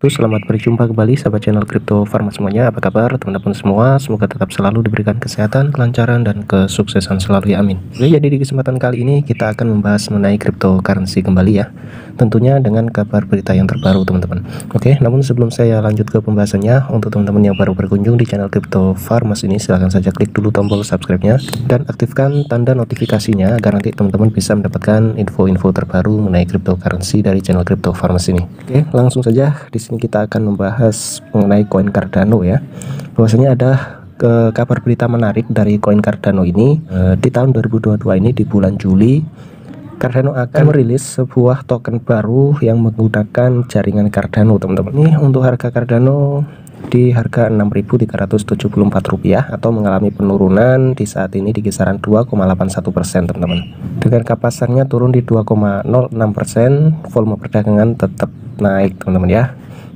Oke, selamat berjumpa kembali sahabat channel Crypto Farmers semuanya. Apa kabar teman-teman semua? Semoga tetap selalu diberikan kesehatan, kelancaran, dan kesuksesan selalu ya, amin. Oke, jadi di kesempatan kali ini kita akan membahas mengenai cryptocurrency kembali ya, tentunya dengan kabar berita yang terbaru teman-teman. Oke, namun sebelum saya lanjut ke pembahasannya, untuk teman-teman yang baru berkunjung di channel Crypto Farmers ini, silahkan saja klik dulu tombol subscribe-nya dan aktifkan tanda notifikasinya agar nanti teman-teman bisa mendapatkan info-info terbaru mengenai cryptocurrency dari channel Crypto Farmers ini. Oke, langsung saja di ini kita akan membahas mengenai koin Cardano ya. Bahwasanya ada kabar berita menarik dari koin Cardano ini. Di tahun 2022 ini, di bulan Juli, Cardano akan merilis sebuah token baru yang menggunakan jaringan Cardano teman-teman. Ini untuk harga Cardano di harga Rp6.374 atau mengalami penurunan di saat ini di kisaran 2,81% teman-teman. Dengan kapasannya turun di 2,06%, volume perdagangan tetap naik teman-teman ya,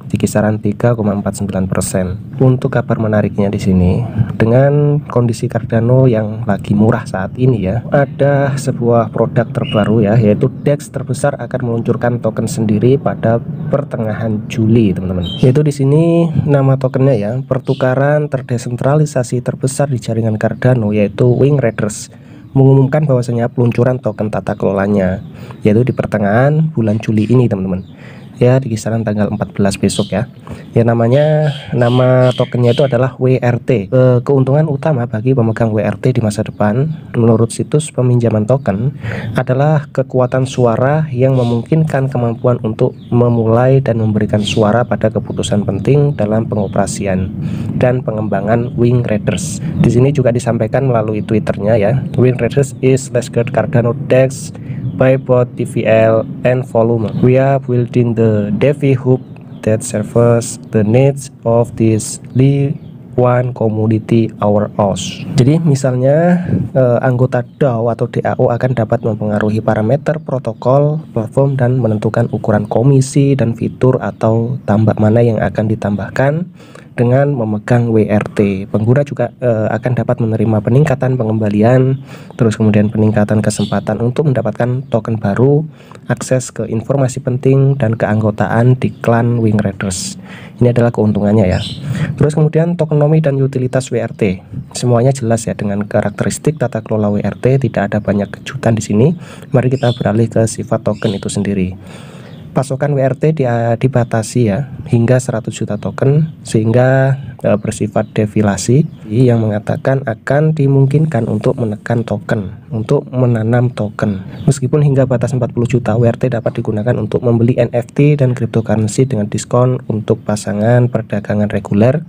di kisaran 3,49%. Untuk kabar menariknya di sini, dengan kondisi Cardano yang lagi murah saat ini ya, ada sebuah produk terbaru ya, yaitu DEX terbesar akan meluncurkan token sendiri pada pertengahan Juli teman-teman. Yaitu di sini nama tokennya ya, pertukaran terdesentralisasi terbesar di jaringan Cardano, yaitu Wing Riders, mengumumkan bahwasanya peluncuran token tata kelolanya yaitu di pertengahan bulan Juli ini teman-teman. Ya, di kisaran tanggal 14 besok ya. Ya, nama tokennya itu adalah WRT. Keuntungan utama bagi pemegang WRT di masa depan menurut situs peminjaman token adalah kekuatan suara yang memungkinkan kemampuan untuk memulai dan memberikan suara pada keputusan penting dalam pengoperasian dan pengembangan Wing Riders. Di sini juga disampaikan melalui Twitternya ya. Wing Riders is less good Cardano DEX by both TVL and volume. We are building the DeFi hub that serves the needs of this one community our house. Jadi misalnya anggota DAO atau DAO akan dapat mempengaruhi parameter protokol platform dan menentukan ukuran komisi dan fitur atau tambah mana yang akan ditambahkan dengan memegang WRT. Pengguna juga akan dapat menerima peningkatan pengembalian, terus kemudian peningkatan kesempatan untuk mendapatkan token baru, akses ke informasi penting, dan keanggotaan di klan Wing Riders. Ini adalah keuntungannya ya. Terus kemudian tokenomics dan utilitas WRT, semuanya jelas ya dengan karakteristik tata kelola WRT. Tidak ada banyak kejutan di sini. Mari kita beralih ke sifat token itu sendiri. Pasokan WRT dibatasi ya hingga 100 juta token, sehingga bersifat defilasi, yang mengatakan akan dimungkinkan untuk menekan token, untuk menanam token. Meskipun hingga batas 40 juta WRT dapat digunakan untuk membeli NFT dan cryptocurrency dengan diskon untuk pasangan perdagangan reguler.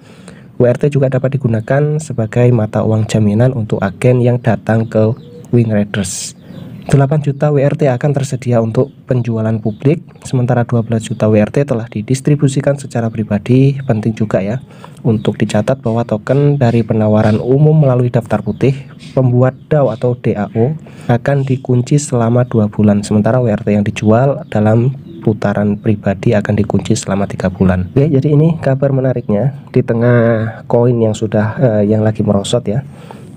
WRT juga dapat digunakan sebagai mata uang jaminan untuk agen yang datang ke Wing Riders. 8 juta WRT akan tersedia untuk penjualan publik, sementara 12 juta WRT telah didistribusikan secara pribadi. Penting juga ya untuk dicatat bahwa token dari penawaran umum melalui daftar putih pembuat DAO atau DAO akan dikunci selama 2 bulan, sementara WRT yang dijual dalam putaran pribadi akan dikunci selama 3 bulan. Oke, jadi ini kabar menariknya di tengah koin yang lagi merosot ya.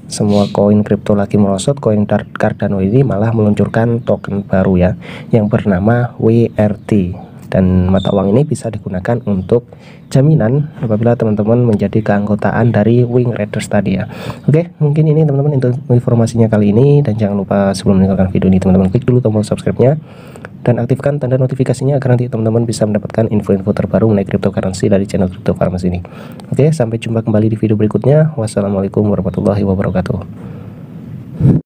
Semua koin kripto lagi merosot, koin Cardano ini malah meluncurkan token baru ya, yang bernama WRT, dan mata uang ini bisa digunakan untuk jaminan apabila teman-teman menjadi keanggotaan dari Wing Riders tadi ya. Oke, mungkin ini teman-teman untuk informasinya kali ini, dan jangan lupa sebelum meninggalkan video ini teman-teman klik dulu tombol subscribe-nya dan aktifkan tanda notifikasinya agar nanti teman-teman bisa mendapatkan info-info terbaru mengenai cryptocurrency dari channel Crypto Farmers ini. Oke, sampai jumpa kembali di video berikutnya. Wassalamualaikum warahmatullahi wabarakatuh.